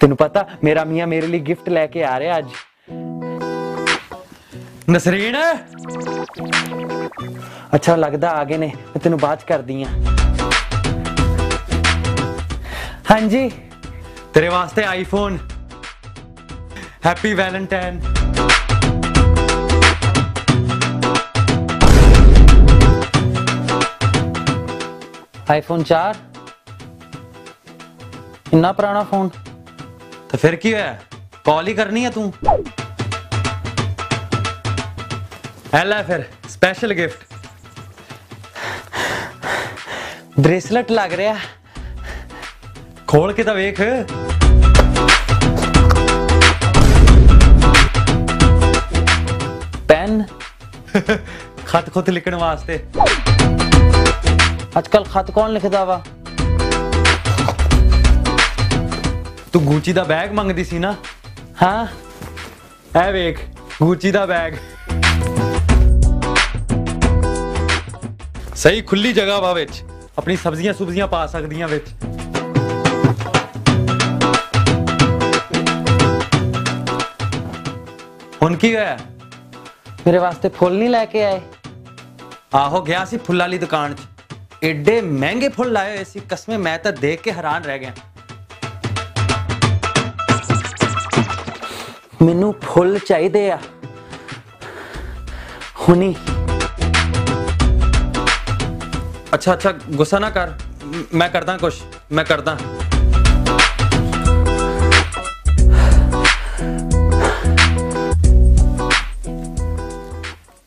तेन पता मेरा मियां मेरे लिए गिफ्ट लेके आ रहा आज। नसरीन अच्छा लगता आ गए ने, मैं तेन बाद कर दी। हां जी तेरे वास्ते आईफोन। Happy Valentine. आईफोन 4 इन्ना पुराना फोन। तो फिर की है, कॉल ही करनी है तू। एला फिर स्पेशल गिफ्ट। ब्रेसलेट लग रहा, खोल के तो वेख। पेन खत खुत लिखण वास्ते। आजकल खत कौन लिखता वा? तू गुची दा बैग मंगदी सी ना। हाँ ऐ वेख गुची दा बैग। सही खुली जगह वा, विच अपनी सब्जियां सुब्जियां पा सकदियां विच। हुण की होया? मेरे वास्ते फुल नहीं लेके आए? आहो गया सी फुल्लां दी दुकान च, एडे महंगे फुल लाए हुए सी, कसमें मैं तो देख के हैरान रह गया। मैनू फुल चाहिए आ हुनी। अच्छा अच्छा गुस्सा ना कर, मैं करदा कुछ, मैं करदा।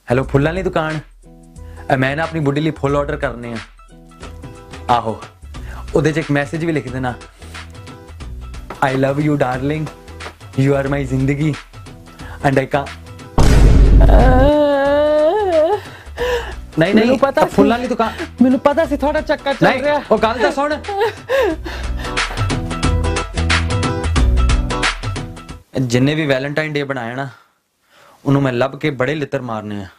हेलो फुल्लां दी दुकान, मैं ना अपनी बुढ़ी लिए फुल ऑर्डर करने हैं। आहो उधर एक मैसेज भी लिख देना, I love you darling, you are my जिंदगी एंड आई का। नहीं नहीं पता फुल वाली दुकान, मैनू पता सी थोड़ा चक्कर चल रहा है। वो गल तो सुन, जिन्हें भी वैलेंटाइन डे बनाया ना, उन्होंने मैं लभ के बड़े लितर मारने हैं।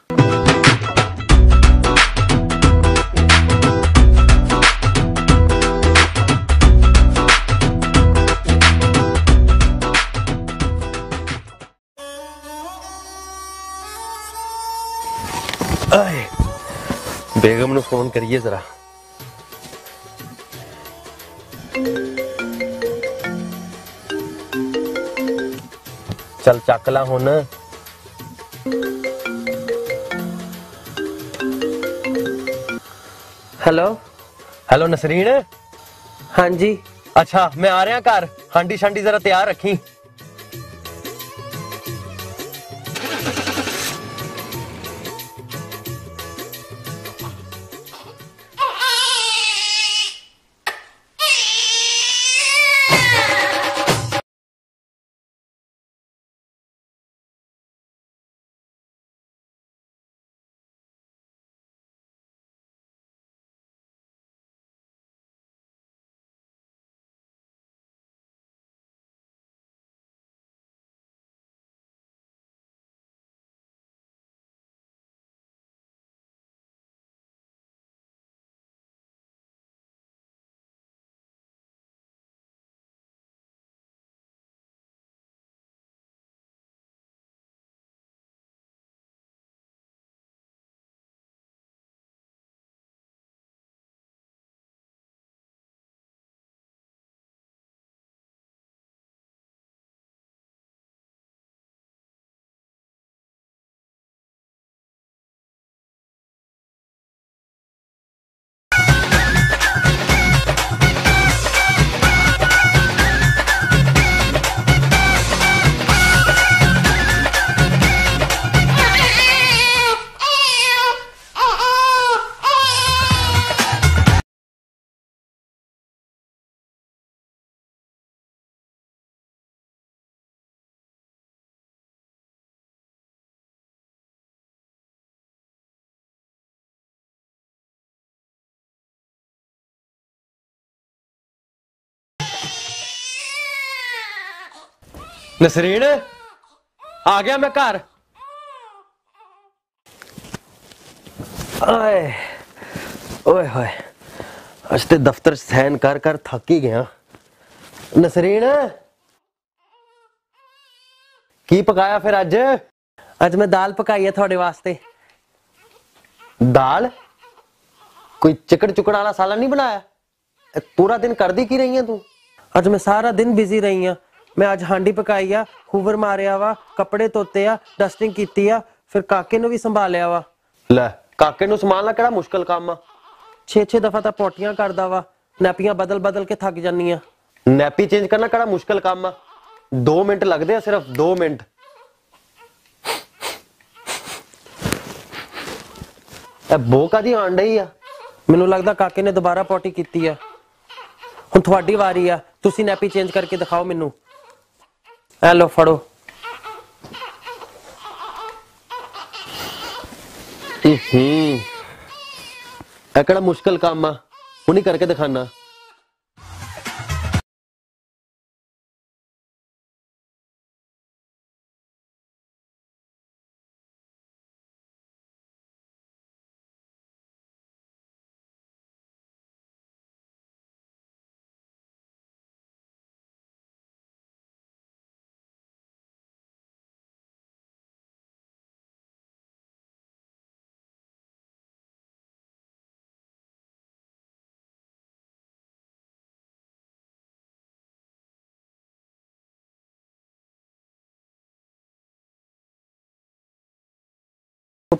बेगम ने फोन करिए जरा। चल चाकला हो ना। Hello hello Nasreen. हाँ जी अच्छा मैं आ रहा घर, हांडी शांडी जरा तैयार रखी। नसरीन आ गया मैं घर। ओए ओए होए अज ते दफ्तर सहन कर थक ही गया। नसरीन की पकाया फिर अज? अज मैं दाल पकाई है थोड़े वास्ते। दाल? कोई चिकड़ चुकड़ वाला सालन नहीं बनाया? पूरा दिन कर दी की रही है तू? अज मैं सारा दिन बिजी रही हूं। मैं अज हांडी पकाई आ, हुवर मारिया वा, कपड़े धोते आ, डस्टिंग कीती आ, फिर काके नूं भी संभालिया वा। लै काके नूं संभालना केड़ा मुश्किल काम आ? 6-6 दफा तां पोटियां करदा वा, नैपियां बदल बदल के थक जानी आ। नैपी चेंज करना केड़ा मुश्किल काम आ? 2 मिनट लगदे आ, सिर्फ 2 मिनट। बो कदी आण डई आ? मैनूं लगदा काके ने दोबारा पोटी कीती आ। हुण तुहाडी वारी आ, तुसीं नैपी चेंज करके दिखाओ मैनूं। ए लो फड़ो। ए केड़ा मुश्किल काम आ, हुणी करके दिखाना।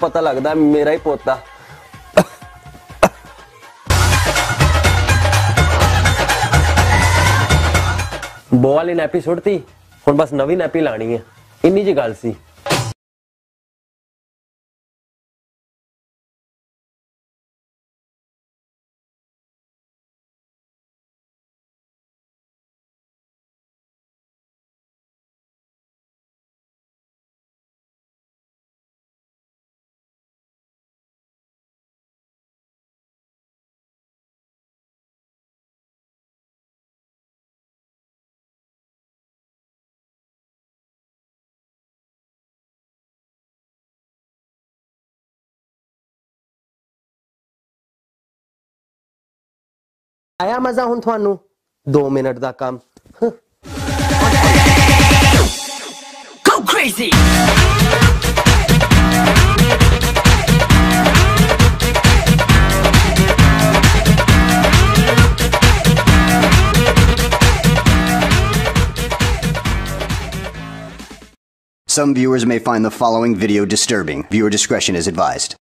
पता लगता है मेरा ही पोता। बो वाली नैपी सुटती, हुण बस नवी नैपी लानी है। इन्नी जी गल सी। आया मजा हुण तुहानू 2 मिनट दा काम। Go crazy। Some viewers may find the following video disturbing. Viewer discretion is advised.